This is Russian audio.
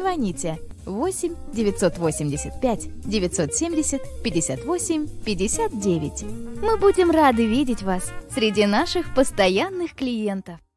звоните 8 985 970 58 59. Мы будем рады видеть вас среди наших постоянных клиентов.